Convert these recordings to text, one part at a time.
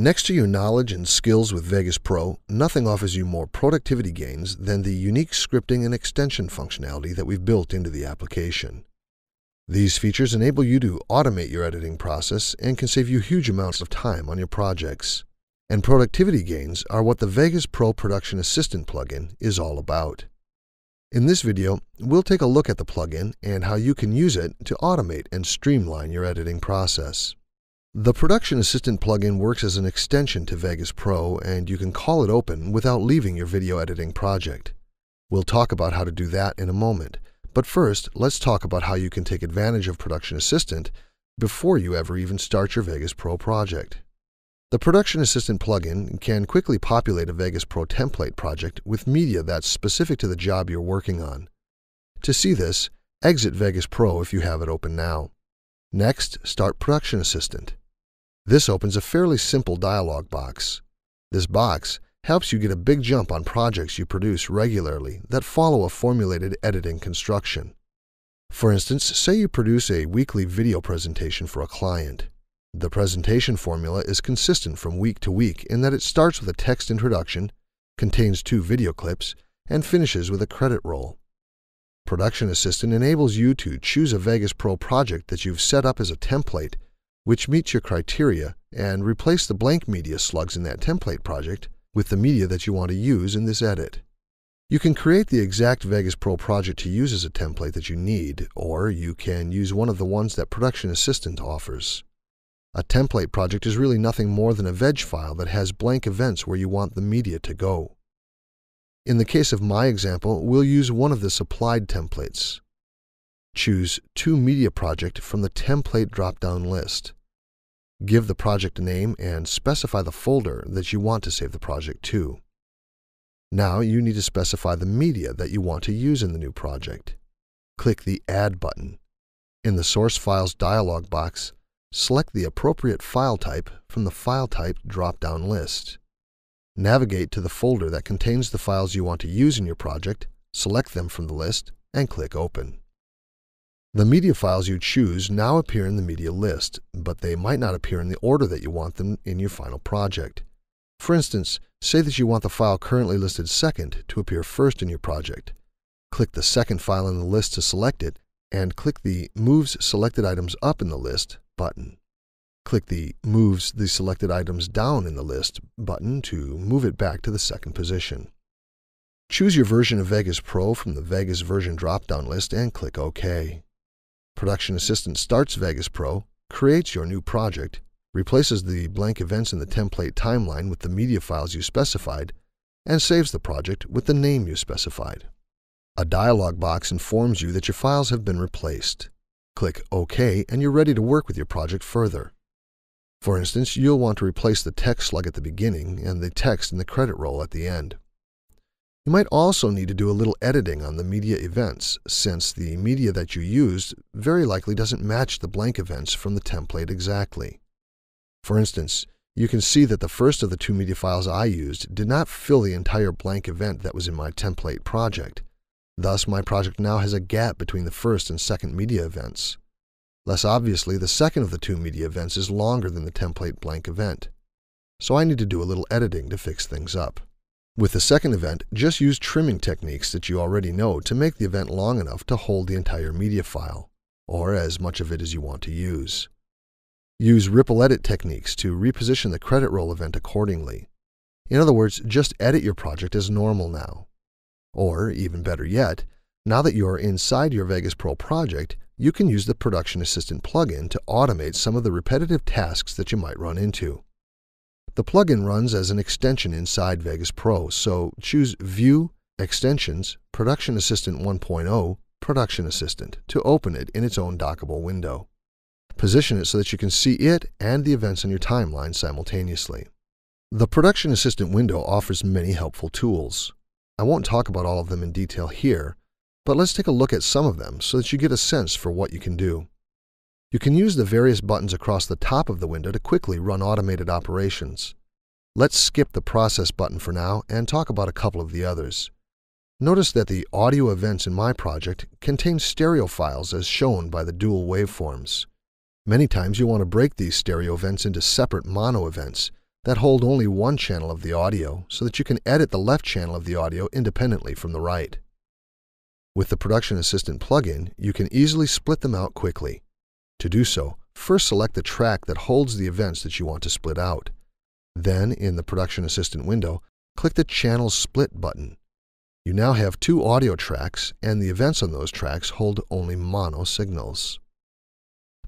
Next to your knowledge and skills with Vegas Pro, nothing offers you more productivity gains than the unique scripting and extension functionality that we've built into the application. These features enable you to automate your editing process and can save you huge amounts of time on your projects. And productivity gains are what the Vegas Pro Production Assistant plugin is all about. In this video, we'll take a look at the plugin and how you can use it to automate and streamline your editing process. The Production Assistant plugin works as an extension to Vegas Pro, and you can call it open without leaving your video editing project. We'll talk about how to do that in a moment, but first, let's talk about how you can take advantage of Production Assistant before you ever even start your Vegas Pro project. The Production Assistant plugin can quickly populate a Vegas Pro template project with media that's specific to the job you're working on. To see this, exit Vegas Pro if you have it open now. Next, start Production Assistant. This opens a fairly simple dialog box. This box helps you get a big jump on projects you produce regularly that follow a formulated editing construction. For instance, say you produce a weekly video presentation for a client. The presentation formula is consistent from week to week in that it starts with a text introduction, contains 2 video clips, and finishes with a credit roll. Production Assistant enables you to choose a Vegas Pro project that you've set up as a template which meets your criteria, and replace the blank media slugs in that template project with the media that you want to use in this edit. You can create the exact Vegas Pro project to use as a template that you need, or you can use one of the ones that Production Assistant offers. A template project is really nothing more than a veg file that has blank events where you want the media to go. In the case of my example, we'll use one of the supplied templates. Choose To Media Project from the template drop-down list. Give the project a name and specify the folder that you want to save the project to. Now you need to specify the media that you want to use in the new project. Click the Add button. In the Source Files dialog box, select the appropriate file type from the File Type drop-down list. Navigate to the folder that contains the files you want to use in your project, select them from the list, and click Open. The media files you choose now appear in the media list, but they might not appear in the order that you want them in your final project. For instance, say that you want the file currently listed second to appear first in your project. Click the second file in the list to select it, and click the Moves Selected Items Up in the List button. Click the Moves the Selected Items Down in the List button to move it back to the second position. Choose your version of Vegas Pro from the Vegas Version drop-down list and click OK. Production Assistant starts Vegas Pro, creates your new project, replaces the blank events in the template timeline with the media files you specified, and saves the project with the name you specified. A dialog box informs you that your files have been replaced. Click OK and you're ready to work with your project further. For instance, you'll want to replace the text slug at the beginning and the text in the credit roll at the end. You might also need to do a little editing on the media events, since the media that you used very likely doesn't match the blank events from the template exactly. For instance, you can see that the first of the 2 media files I used did not fill the entire blank event that was in my template project. Thus, my project now has a gap between the first and second media events. Less obviously, the second of the 2 media events is longer than the template blank event. So I need to do a little editing to fix things up. With the second event, just use trimming techniques that you already know to make the event long enough to hold the entire media file, or as much of it as you want to use. Use ripple edit techniques to reposition the credit roll event accordingly. In other words, just edit your project as normal now. Or, even better yet, now that you are inside your Vegas Pro project, you can use the Production Assistant plugin to automate some of the repetitive tasks that you might run into. The plugin runs as an extension inside Vegas Pro, so choose View, Extensions, Production Assistant 1.0, Production Assistant to open it in its own dockable window. Position it so that you can see it and the events on your timeline simultaneously. The Production Assistant window offers many helpful tools. I won't talk about all of them in detail here, but let's take a look at some of them so that you get a sense for what you can do. You can use the various buttons across the top of the window to quickly run automated operations. Let's skip the Process button for now and talk about a couple of the others. Notice that the audio events in my project contain stereo files as shown by the dual waveforms. Many times you want to break these stereo events into separate mono events that hold only one channel of the audio so that you can edit the left channel of the audio independently from the right. With the Production Assistant plugin, you can easily split them out quickly. To do so, first select the track that holds the events that you want to split out. Then, in the Production Assistant window, click the Channel Split button. You now have two audio tracks, and the events on those tracks hold only mono signals.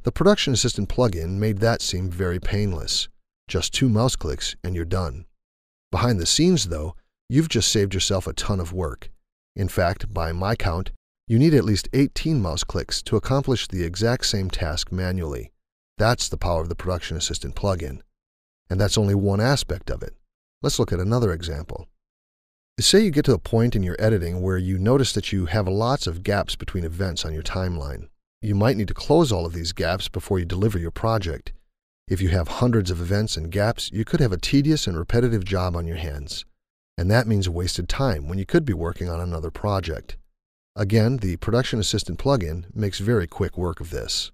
The Production Assistant plugin made that seem very painless. Just two mouse clicks and you're done. Behind the scenes, though, you've just saved yourself a ton of work. In fact, by my count, you need at least 18 mouse clicks to accomplish the exact same task manually. That's the power of the Production Assistant plugin. And that's only one aspect of it. Let's look at another example. Say you get to a point in your editing where you notice that you have lots of gaps between events on your timeline. You might need to close all of these gaps before you deliver your project. If you have hundreds of events and gaps, you could have a tedious and repetitive job on your hands. And that means wasted time when you could be working on another project. Again, the Production Assistant plugin makes very quick work of this.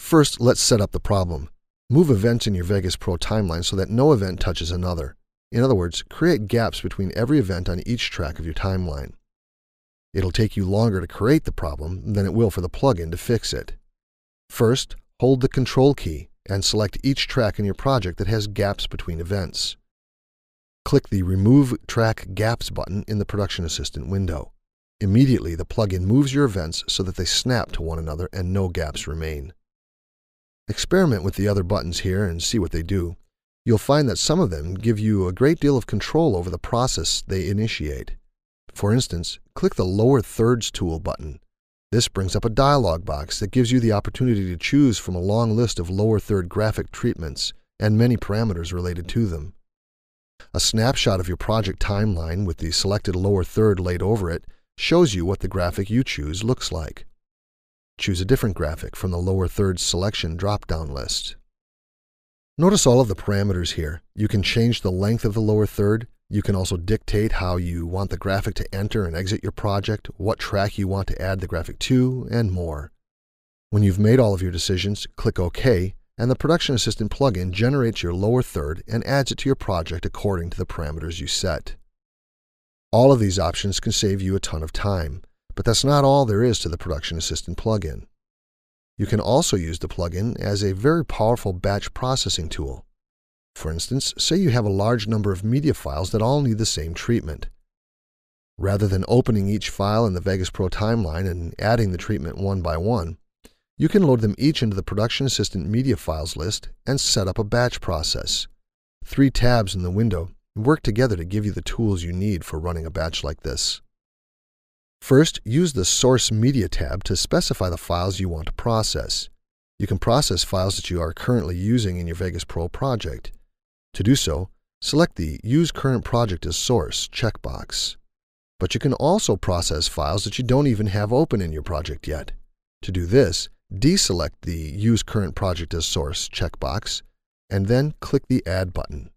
First, let's set up the problem. Move events in your Vegas Pro timeline so that no event touches another. In other words, create gaps between every event on each track of your timeline. It'll take you longer to create the problem than it will for the plugin to fix it. First, hold the Control key and select each track in your project that has gaps between events. Click the Remove Track Gaps button in the Production Assistant window. Immediately, the plugin moves your events so that they snap to one another and no gaps remain. Experiment with the other buttons here and see what they do. You'll find that some of them give you a great deal of control over the process they initiate. For instance, click the Lower Thirds tool button. This brings up a dialog box that gives you the opportunity to choose from a long list of lower third graphic treatments and many parameters related to them. A snapshot of your project timeline with the selected lower third laid over it shows you what the graphic you choose looks like. Choose a different graphic from the Lower Thirds selection drop-down list. Notice all of the parameters here. You can change the length of the lower third. You can also dictate how you want the graphic to enter and exit your project, what track you want to add the graphic to, and more. When you've made all of your decisions, click OK, and the Production Assistant plugin generates your lower third and adds it to your project according to the parameters you set. All of these options can save you a ton of time, but that's not all there is to the Production Assistant plugin. You can also use the plugin as a very powerful batch processing tool. For instance, say you have a large number of media files that all need the same treatment. Rather than opening each file in the Vegas Pro timeline and adding the treatment one by one, you can load them each into the Production Assistant media files list and set up a batch process. Three tabs in the window work together to give you the tools you need for running a batch like this. First, use the Source Media tab to specify the files you want to process. You can process files that you are currently using in your Vegas Pro project. To do so, select the Use Current Project as Source checkbox. But you can also process files that you don't even have open in your project yet. To do this, deselect the Use Current Project as Source checkbox, and then click the Add button.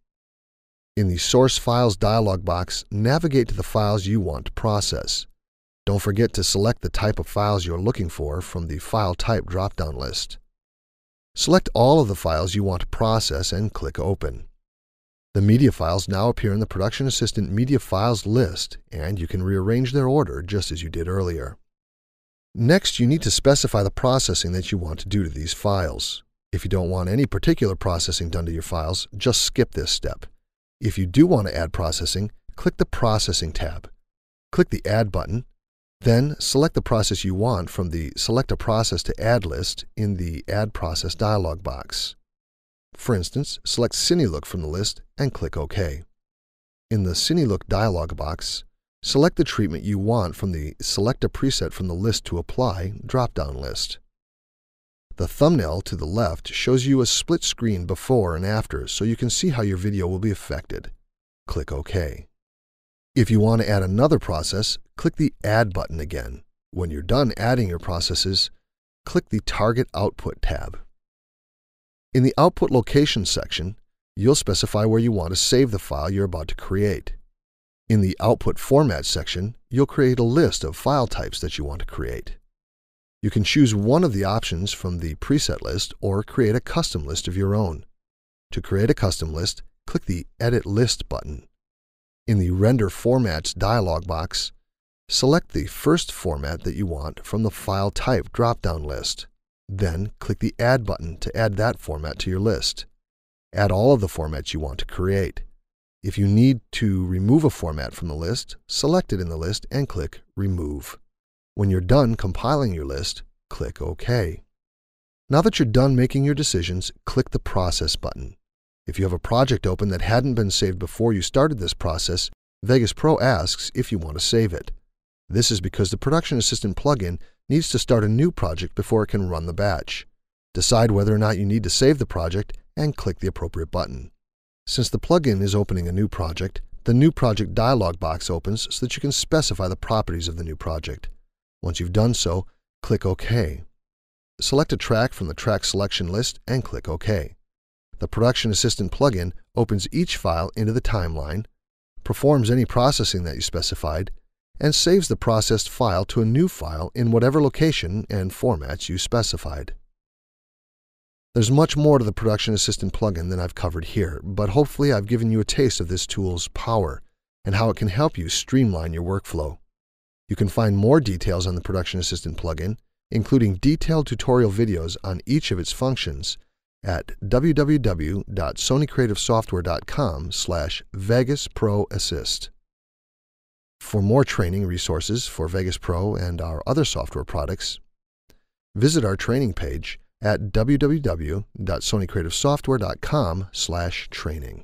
In the Source Files dialog box, navigate to the files you want to process. Don't forget to select the type of files you're looking for from the File Type drop-down list. Select all of the files you want to process and click Open. The media files now appear in the Production Assistant Media Files list, and you can rearrange their order just as you did earlier. Next, you need to specify the processing that you want to do to these files. If you don't want any particular processing done to your files, just skip this step. If you do want to add processing, click the Processing tab. Click the Add button. Then, select the process you want from the Select a Process to Add list in the Add Process dialog box. For instance, select CineLook from the list and click OK. In the CineLook dialog box, select the treatment you want from the Select a Preset from the List to Apply drop-down list. The thumbnail to the left shows you a split screen before and after, so you can see how your video will be affected. Click OK. If you want to add another process, click the Add button again. When you're done adding your processes, click the Target Output tab. In the Output Location section, you'll specify where you want to save the file you're about to create. In the Output Format section, you'll create a list of file types that you want to create. You can choose one of the options from the preset list or create a custom list of your own. To create a custom list, click the Edit List button. In the Render Formats dialog box, select the first format that you want from the File Type drop-down list. Then click the Add button to add that format to your list. Add all of the formats you want to create. If you need to remove a format from the list, select it in the list and click Remove. When you're done compiling your list, click OK. Now that you're done making your decisions, click the Process button. If you have a project open that hadn't been saved before you started this process, Vegas Pro asks if you want to save it. This is because the Production Assistant plugin needs to start a new project before it can run the batch. Decide whether or not you need to save the project and click the appropriate button. Since the plugin is opening a new project, the New Project dialog box opens so that you can specify the properties of the new project. Once you've done so, click OK. Select a track from the track selection list and click OK. The Production Assistant plugin opens each file into the timeline, performs any processing that you specified, and saves the processed file to a new file in whatever location and formats you specified. There's much more to the Production Assistant plugin than I've covered here, but hopefully I've given you a taste of this tool's power and how it can help you streamline your workflow. You can find more details on the Production Assistant plugin, including detailed tutorial videos on each of its functions, at www.sonycreativesoftware.com/Vegas Pro Assist. For more training resources for Vegas Pro and our other software products, visit our training page at www.sonycreativesoftware.com/training.